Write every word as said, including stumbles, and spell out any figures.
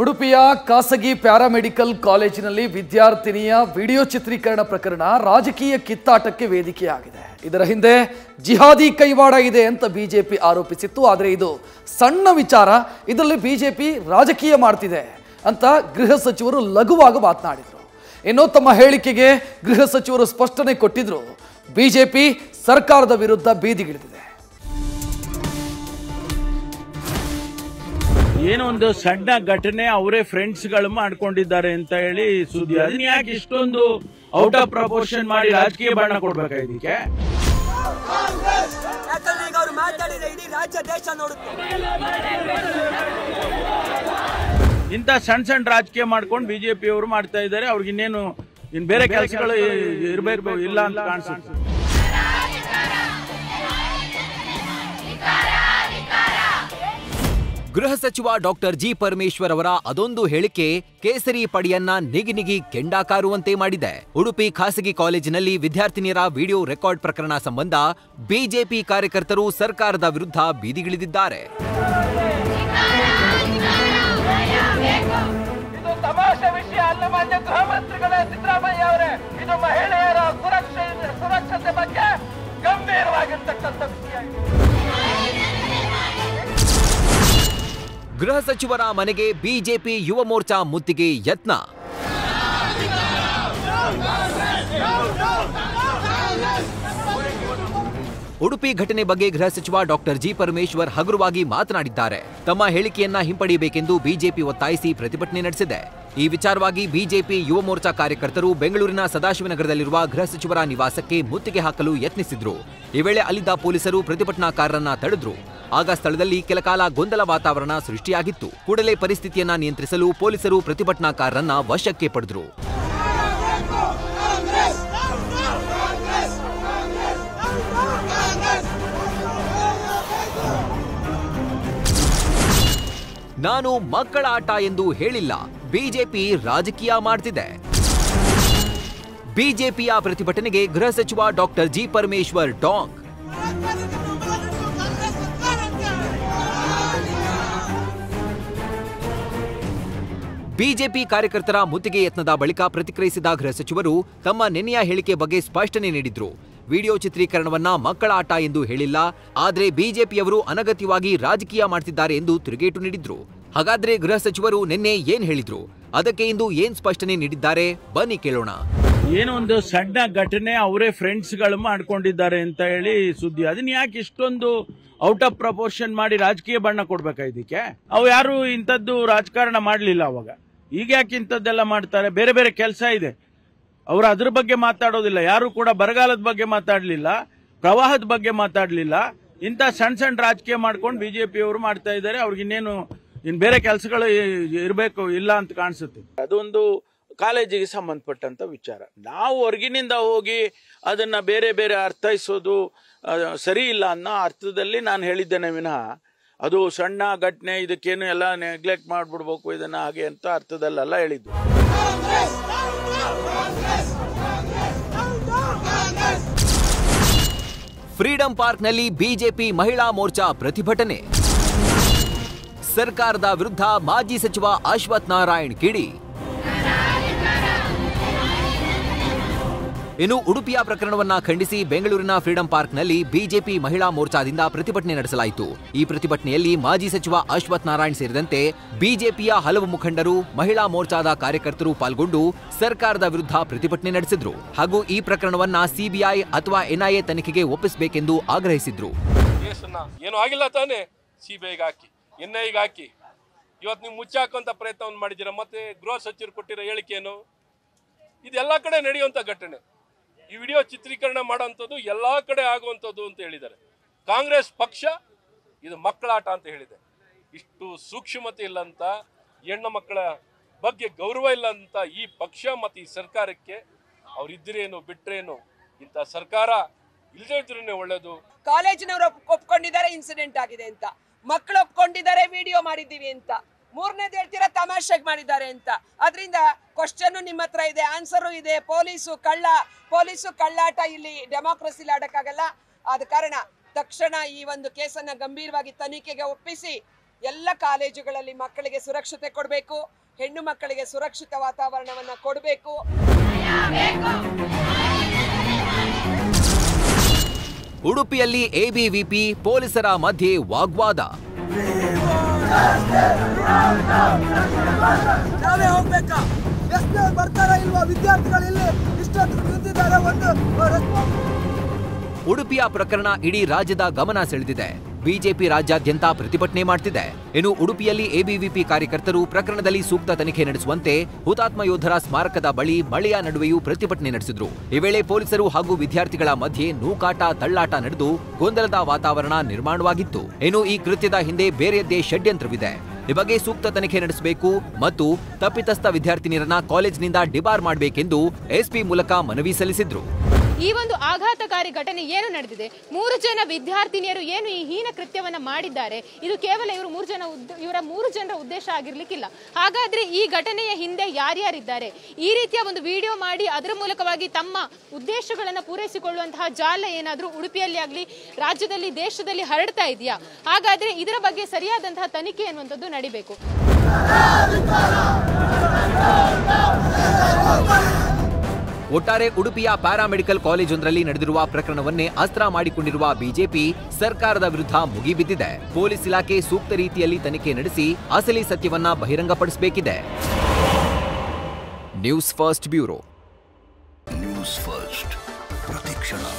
ಉಡುಪಿಯ ಖಾಸಗಿ ಪ್ಯಾರಾಮೆಡಿಕಲ್ ಕಾಲೇಜಿನಲ್ಲಿ ವಿದ್ಯಾರ್ಥಿನಿಯ ವಿಡಿಯೋ ಚಿತ್ರೀಕರಣ ಪ್ರಕರಣ ರಾಜಕೀಯ ಕಿತ್ತಾಟಕ್ಕೆ ವೇದಿಕೆಯಾಗಿದೆ. ಇದರ ಹಿಂದೆ ಜಿಹಾದಿ ಕೈವಾಡ ಇದೆ ಅಂತ ಬಿಜೆಪಿ ಆರೋಪಿಸಿತ್ತು. ಆದರೆ ಇದು ಸಣ್ಣ ವಿಚಾರ, ಇದರಲ್ಲಿ ಬಿಜೆಪಿ ರಾಜಕೀಯ ಮಾಡ್ತಿದೆ ಅಂತ ಗೃಹ ಸಚಿವರು ಲಘುವಾಗಿ ಮಾತನಾಡಿದರು. ಏನೋ ತಮ್ಮ ಹೇಳಿಕೆಗೆ ಗೃಹ ಸಚಿವರು ಸ್ಪಷ್ಟನೆ ಕೊಟ್ಟಿದ್ರು. ಬಿಜೆಪಿ ಸರ್ಕಾರದ ವಿರುದ್ಧ ಬೀದಿಗಿಳಿದಿದೆ. ಏನೋ ಒಂದು ಸಣ್ಣ ಘಟನೆ ಅವರೇ ಫ್ರೆಂಡ್ಸ್ ಗಳು ಮಾಡ್ಕೊಂಡಿದ್ದಾರೆ ಅಂತ ಹೇಳಿ ಸುದ್ದಿ. ಅದನ್ನ ಯಾಕೆ ಇಷ್ಟೊಂದು ಔಟ್ ಆಫ್ ಪ್ರಪೋರ್ಷನ್ ಮಾಡಿ ರಾಜಕೀಯ ಬಣ್ಣ ಕೊಡ್ಬೇಕಾ ಇದಕ್ಕೆ? ಇಂತ ಸಣ್ಣ ಸಣ್ಣ ರಾಜಕೀಯ ಮಾಡ್ಕೊಂಡು ಬಿಜೆಪಿ ಅವರು ಮಾಡ್ತಾ ಇದ್ದಾರೆ. ಅವ್ರಿಗೆ ಇನ್ನೇನು ಇನ್ ಬೇರೆ ಕೆಲಸಗಳು ಇರಬೇಕು ಇಲ್ಲ ಅಂತ ಕಾಣಿಸುತ್ತೆ. ಗೃಹ ಸಚಿವ ಡಾಕ್ಟರ್ ಜಿ ಪರಮೇಶ್ವರ್ ಅವರ ಅದೊಂದು ಹೇಳಿಕೆ ಕೇಸರಿ ಪಡೆಯನ್ನ ನಿಗಿನಿಗಿ ಕೆಂಡ ಕಾರುವಂತೆ ಮಾಡಿದೆ. ಉಡುಪಿ ಖಾಸಗಿ ಕಾಲೇಜಿನಲ್ಲಿ ವಿದ್ಯಾರ್ಥಿನಿಯರ ವಿಡಿಯೋ ರೆಕಾರ್ಡ್ ಪ್ರಕರಣ ಸಂಬಂಧ ಬಿಜೆಪಿ ಕಾರ್ಯಕರ್ತರು ಸರ್ಕಾರದ ವಿರುದ್ಧ ಬೀದಿಗಿಳಿದಿದ್ದಾರೆ. ಗೃಹ ಸಚಿವರ ಮನೆಗೆ ಬಿಜೆಪಿ ಯುವ ಮೋರ್ಚಾ ಮುತ್ತಿಗೆ ಯತ್ನ. ಉಡುಪಿ ಘಟನೆ ಬಗ್ಗೆ ಗೃಹ ಸಚಿವ ಡಾಕ್ಟರ್ ಜಿ ಪರಮೇಶ್ವರ್ ಹಗುರವಾಗಿ ಮಾತನಾಡಿದ್ದಾರೆ. ತಮ್ಮ ಹೇಳಿಕೆಯನ್ನ ಹಿಂಪಡೆಯಬೇಕೆಂದು ಬಿಜೆಪಿ ಒತ್ತಾಯಿಸಿ ಪ್ರತಿಭಟನೆ ನಡೆಸಿದೆ. ಈ ವಿಚಾರವಾಗಿ ಬಿಜೆಪಿ ಯುವ ಮೋರ್ಚಾ ಕಾರ್ಯಕರ್ತರು ಬೆಂಗಳೂರಿನ ಸದಾಶಿವನಗರದಲ್ಲಿರುವ ಗೃಹ ಸಚಿವರ ನಿವಾಸಕ್ಕೆ ಮುತ್ತಿಗೆ ಹಾಕಲು ಯತ್ನಿಸಿದ್ರು. ಈ ವೇಳೆ ಅಲ್ಲಿದ್ದ ಪೊಲೀಸರು ಪ್ರತಿಭಟನಾಕಾರರನ್ನ ತಡೆದ್ರು. ಆಗ ಸ್ಥಳದಲ್ಲಿ ಕೆಲಕಾಲ ಗೊಂದಲ ವಾತಾವರಣ ಸೃಷ್ಟಿಯಾಗಿತ್ತು. ಕೂಡಲೇ ಪರಿಸ್ಥಿತಿಯನ್ನ ನಿಯಂತ್ರಿಸಲು ಪೊಲೀಸರು ಪ್ರತಿಭಟನಾಕಾರರನ್ನ ವಶಕ್ಕೆ ಪಡೆದ್ರು. ನಾನು ಮಕ್ಕಳ ಆಟ ಎಂದು ಹೇಳಿಲ್ಲ, ಬಿಜೆಪಿ ರಾಜಕೀಯ ಮಾಡ್ತಿದೆ. ಬಿಜೆಪಿಯ ಪ್ರತಿಭಟನೆಗೆ ಗೃಹ ಸಚಿವ ಡಾಕ್ಟರ್ ಜಿ ಪರಮೇಶ್ವರ್ ಡಾಂಗ್. ಬಿಜೆಪಿ ಕಾರ್ಯಕರ್ತರ ಮುತ್ತಿಗೆ ಯತ್ನದ ಬಳಿಕ ಪ್ರತಿಕ್ರಿಯಿಸಿದ ಗೃಹ ಸಚಿವರು ತಮ್ಮ ನಿನ್ನೆಯ ಹೇಳಿಕೆ ಬಗ್ಗೆ ಸ್ಪಷ್ಟನೆ ನೀಡಿದ್ರು. ವಿಡಿಯೋ ಚಿತ್ರೀಕರಣವನ್ನ ಮಕ್ಕಳ ಆಟ ಎಂದು ಹೇಳಿಲ್ಲ, ಆದರೆ ಬಿಜೆಪಿಯವರು ಅನಗತ್ಯವಾಗಿ ರಾಜಕೀಯ ಮಾಡ್ತಿದ್ದಾರೆ ಎಂದು ತಿರುಗೇಟು ನೀಡಿದ್ರು. ಹಾಗಾದ್ರೆ ಗೃಹ ಸಚಿವರು ನಿನ್ನೆ ಏನ್ ಹೇಳಿದ್ರು, ಅದಕ್ಕೆ ಇಂದು ಏನ್ ಸ್ಪಷ್ಟನೆ ನೀಡಿದ್ದಾರೆ, ಬನ್ನಿ ಕೇಳೋಣ. ಏನೋ ಒಂದು ಸಣ್ಣ ಘಟನೆ ಅವರೇ ಫ್ರೆಂಡ್ಸ್ ಗಳು ಮಾಡ್ಕೊಂಡಿದ್ದಾರೆ ಅಂತ ಹೇಳಿ ಸುದ್ದಿ. ಅದನ್ನ ಯಾಕೆ ಇಷ್ಟೊಂದು ಔಟ್ ಆಫ್ ಪ್ರಪೋರ್ಷನ್ ಮಾಡಿ ರಾಜಕೀಯ ಬಣ್ಣ ಕೊಡ್ಬೇಕಾ ಇದಕ್ಕೆ? ಅವ್ ಯಾರು ಇಂಥದ್ದು ರಾಜಕಾರಣ ಮಾಡ್ಲಿಲ್ಲ ಅವಾಗ. ಈಗ ಯಾಕೆ ಇಂಥದ್ದೆಲ್ಲ ಮಾಡ್ತಾರೆ? ಬೇರೆ ಬೇರೆ ಕೆಲಸ ಇದೆ. ಅವರು ಅದ್ರ ಬಗ್ಗೆ ಮಾತಾಡೋದಿಲ್ಲ. ಯಾರು ಕೂಡ ಬರಗಾಲದ ಬಗ್ಗೆ ಮಾತಾಡಲಿಲ್ಲ, ಪ್ರವಾಹದ ಬಗ್ಗೆ ಮಾತಾಡಲಿಲ್ಲ. ಇಂಥ ಸಣ್ಣ ಸಣ್ಣ ರಾಜಕೀಯ ಮಾಡ್ಕೊಂಡು ಬಿಜೆಪಿ ಅವರು ಮಾಡ್ತಾ ಇದ್ದಾರೆ. ಅವ್ರಿಗೆ ಇನ್ನೇನು ಇನ್ ಬೇರೆ ಕೆಲಸಗಳು ಇರಬೇಕು ಇಲ್ಲ ಅಂತ ಕಾಣಿಸುತ್ತೆ. ಅದೊಂದು ಕಾಲೇಜಿಗೆ ಸಂಬಂಧಪಟ್ಟಂತ ವಿಚಾರ. ನಾವು ಹೊರಗಿನಿಂದ ಹೋಗಿ ಅದನ್ನ ಬೇರೆ ಬೇರೆ ಅರ್ಥೈಸೋದು ಸರಿ ಇಲ್ಲ ಅನ್ನೋ ಅರ್ಥದಲ್ಲಿ ನಾನು ಹೇಳಿದ್ದೇನೆ ವಿನಃ ಅದು ಸಣ್ಣ ಘಟನೆ ಇದಕ್ಕೇನು ಎಲ್ಲ ನೆಗ್ಲೆಕ್ಟ್ ಮಾಡ್ಬಿಡ್ಬೇಕು ಇದನ್ನ ಹಾಗೆ ಅಂತ ಅರ್ಥದಲ್ಲೆಲ್ಲ ಹೇಳಿದ್ದು. ಫ್ರೀಡಂ ಪಾರ್ಕ್ನಲ್ಲಿ ಬಿಜೆಪಿ ಮಹಿಳಾ ಮೋರ್ಚಾ ಪ್ರತಿಭಟನೆ. ಸರ್ಕಾರದ ವಿರುದ್ಧ ಮಾಜಿ ಸಚಿವ ಅಶ್ವಥ್ ನಾರಾಯಣ್ ಕಿಡಿ. ಇನ್ನು ಉಡುಪಿಯ ಪ್ರಕರಣವನ್ನ ಖಂಡಿಸಿ ಬೆಂಗಳೂರಿನ ಫ್ರೀಡಂ ಪಾರ್ಕ್ನಲ್ಲಿ ಬಿಜೆಪಿ ಮಹಿಳಾ ಮೋರ್ಚಾದಿಂದ ಪ್ರತಿಭಟನೆ ನಡೆಸಲಾಯಿತು. ಈ ಪ್ರತಿಭಟನೆಯಲ್ಲಿ ಮಾಜಿ ಸಚಿವ ಅಶ್ವಥ್ ನಾರಾಯಣ್ ಸೇರಿದಂತೆ ಬಿಜೆಪಿಯ ಹಲವು ಮುಖಂಡರು, ಮಹಿಳಾ ಮೋರ್ಚಾದ ಕಾರ್ಯಕರ್ತರು ಪಾಲ್ಗೊಂಡು ಸರ್ಕಾರದ ವಿರುದ್ಧ ಪ್ರತಿಭಟನೆ ನಡೆಸಿದ್ರು. ಹಾಗೂ ಈ ಪ್ರಕರಣವನ್ನ ಸಿಬಿಐ ಅಥವಾ ಎನ್ಐಎ ತನಿಖೆಗೆ ಒಪ್ಪಿಸಬೇಕೆಂದು ಆಗ್ರಹಿಸಿದ್ರು. ಏನು ಆಗಿಲ್ಲ ತಾನೆ, ಸಿಬಿಐಗೆ ಹಾಕಿ ಎನ್ಐಎಗೆ ಹಾಕಿ ಇವತ್ತು ನೀವು ಮುಚ್ಚಾಕುವಂತ ಪ್ರಯತ್ನವನ್ನು ಮಾಡಿದ್ದೀರಾ. ಮತ್ತೆ ಗೃಹ ಸಚಿವರು ಕೊಟ್ಟಿರೋ ಹೇಳಿಕೆಯನ್ನು ಇದೆಲ್ಲ ಕಡೆ ನಡೆಯುವಂತ ಘಟನೆ. ಈ ವಿಡಿಯೋ ಚಿತ್ರೀಕರಣ ಮಾಡುವಂಥದ್ದು ಎಲ್ಲ ಕಡೆ ಆಗುವಂಥದ್ದು ಅಂತ ಹೇಳಿದ್ದಾರೆ. ಕಾಂಗ್ರೆಸ್ ಪಕ್ಷ ಇದು ಮಕ್ಕಳಾಟ ಅಂತ ಹೇಳಿದೆ. ಇಷ್ಟು ಸೂಕ್ಷ್ಮತೆ ಇಲ್ಲ ಅಂತ, ಹೆಣ್ಣು ಮಕ್ಕಳ ಬಗ್ಗೆ ಗೌರವ ಇಲ್ಲ ಅಂತ ಈ ಪಕ್ಷ ಮತ್ತು ಈ ಸರ್ಕಾರಕ್ಕೆ ಅವರಿದ್ದರೇನು ಬಿಟ್ರೇನು. ಇಂಥ ಸರ್ಕಾರ ಇಲ್ಲದೇ ಇದ್ರೇ ಒಳ್ಳೇದು. ಕಾಲೇಜಿನವರು ಒಪ್ಕೊಂಡಿದ್ದಾರೆ ಇನ್ಸಿಡೆಂಟ್ ಆಗಿದೆ ಅಂತ, ಮಕ್ಕಳು ಒಪ್ಕೊಂಡಿದ್ದಾರೆ ವಿಡಿಯೋ ಮಾಡಿದ್ದೀವಿ ಅಂತ, ಮೂರನೇದು ಹೇಳ್ತೀರಾ ತಮಾಷೆಗೆ ಮಾಡಿದ್ದಾರೆ ಅಂತ. ಅದರಿಂದ ಕ್ವಶನ್ ನಿಮ್ಮ ಹತ್ರ ಇದೆ, ಆನ್ಸರು ಇದೆ. ಪೊಲೀಸು ಕಳ್ಳ ಪೊಲೀಸು ಕಳ್ಳಾಟ ಇಲ್ಲಿ ಡೆಮಾಕ್ರಸಿಲಿ ಆಡಕ್ಕಾಗಲ್ಲ. ಆದ ಕಾರಣ ತಕ್ಷಣ ಈ ಒಂದು ಕೇಸನ್ನ ಗಂಭೀರವಾಗಿ ತನಿಖೆಗೆ ಒಪ್ಪಿಸಿ ಎಲ್ಲ ಕಾಲೇಜುಗಳಲ್ಲಿ ಮಕ್ಕಳಿಗೆ ಸುರಕ್ಷತೆ ಕೊಡಬೇಕು, ಹೆಣ್ಣು ಮಕ್ಕಳಿಗೆ ಸುರಕ್ಷಿತ ವಾತಾವರಣವನ್ನ ಕೊಡಬೇಕು. ಉಡುಪಿಯಲ್ಲಿ ಎಬಿವಿಪಿ ಪೊಲೀಸರ ಮಧ್ಯೆ ವಾಗ್ವಾದ. ನಾವೇ ಹೋಗಬೇಕಾ? ಎಷ್ಟು ಬರ್ತಾರ ಇಲ್ವಾ ವಿದ್ಯಾರ್ಥಿಗಳು? ಇಲ್ಲಿ ಇಷ್ಟೊಂದು ನಿಂತಿದ್ದಾರೆ. ಒಂದು ಉಡುಪಿಯ ಪ್ರಕರಣ ಇಡೀ ರಾಜ್ಯದ ಗಮನ ಸೆಳೆದಿದೆ. ಬಿಜೆಪಿ ರಾಜ್ಯಾದ್ಯಂತ ಪ್ರತಿಭಟನೆ ಮಾಡುತ್ತಿದೆ. ಇನ್ನು ಉಡುಪಿಯಲ್ಲಿ ಎಬಿವಿಪಿ ಕಾರ್ಯಕರ್ತರು ಪ್ರಕರಣದಲ್ಲಿ ಸೂಕ್ತ ತನಿಖೆ ನಡೆಸುವಂತೆ ಹುತಾತ್ಮ ಯೋಧರ ಸ್ಮಾರಕದ ಬಳಿ ಮಳೆಯ ನಡುವೆಯೂ ಪ್ರತಿಭಟನೆ ನಡೆಸಿದ್ರು. ಈ ವೇಳೆ ಪೊಲೀಸರು ಹಾಗೂ ವಿದ್ಯಾರ್ಥಿಗಳ ಮಧ್ಯೆ ನೂಕಾಟ ತಳ್ಳಾಟ ನಡೆದು ಗೊಂದಲದ ವಾತಾವರಣ ನಿರ್ಮಾಣವಾಗಿತ್ತು. ಇನ್ನು ಈ ಕೃತ್ಯದ ಹಿಂದೆ ಬೇರೆಯದ್ದೇ ಷಡ್ಯಂತ್ರವಿದೆ. ಈ ಬಗ್ಗೆ ಸೂಕ್ತ ತನಿಖೆ ನಡೆಸಬೇಕು ಮತ್ತು ತಪ್ಪಿತಸ್ಥ ವಿದ್ಯಾರ್ಥಿನಿಯರನ್ನ ಕಾಲೇಜಿನಿಂದ ಡಿಬಾರ್ ಮಾಡಬೇಕೆಂದು ಎಸ್ಪಿ ಮೂಲಕ ಮನವಿ ಸಲ್ಲಿಸಿದ್ರು. ಈ ಒಂದು ಆಘಾತಕಾರಿ ಘಟನೆ ಏನು ನಡೆದಿದೆ, ಮೂರು ಜನ ವಿದ್ಯಾರ್ಥಿನಿಯರು ಏನು ಈ ಹೀನ ಕೃತ್ಯವನ್ನು ಮಾಡಿದ್ದಾರೆ, ಇದು ಕೇವಲ ಇವರು ಮೂರು ಜನ ಇವರ ಮೂರು ಜನರ ಉದ್ದೇಶ ಆಗಿರಲಿಕ್ಕಿಲ್ಲ. ಹಾಗಾದರೆ ಈ ಘಟನೆಯ ಹಿಂದೆ ಯಾರ್ಯಾರಿದ್ದಾರೆ? ಈ ರೀತಿಯ ಒಂದು ವಿಡಿಯೋ ಮಾಡಿ ಅದರ ಮೂಲಕವಾಗಿ ತಮ್ಮ ಉದ್ದೇಶಗಳನ್ನು ಪೂರೈಸಿಕೊಳ್ಳುವಂತಹ ಜಾಲ ಏನಾದರೂ ಉಡುಪಿಯಲ್ಲಿ ಆಗಲಿ ರಾಜ್ಯದಲ್ಲಿ ದೇಶದಲ್ಲಿ ಹರಡ್ತಾ ಇದೆಯಾ? ಹಾಗಾದರೆ ಇದರ ಬಗ್ಗೆ ಸರಿಯಾದಂತಹ ತನಿಖೆ ಅನ್ನುವಂಥದ್ದು ನಡಿಬೇಕು. ಒಟ್ಟಾರೆ ಉಡುಪಿಯ ಪ್ಯಾರಾಮೆಡಿಕಲ್ ಕಾಲೇಜೊಂದರಲ್ಲಿ ನಡೆದಿರುವ ಪ್ರಕರಣವನ್ನೇ ಅಸ್ತ್ರ ಮಾಡಿಕೊಂಡಿರುವ ಬಿಜೆಪಿ ಸರ್ಕಾರದ ವಿರುದ್ಧ ಮುಗಿಬಿದ್ದಿದೆ. ಪೊಲೀಸ್ ಇಲಾಖೆ ಸೂಕ್ತ ರೀತಿಯಲ್ಲಿ ತನಿಖೆ ನಡೆಸಿ ಅಸಲಿ ಸತ್ಯವನ್ನ ಬಹಿರಂಗಪಡಿಸಬೇಕಿದೆ. News first bureau, news first ಪ್ರತಿಕ್ಷಣ.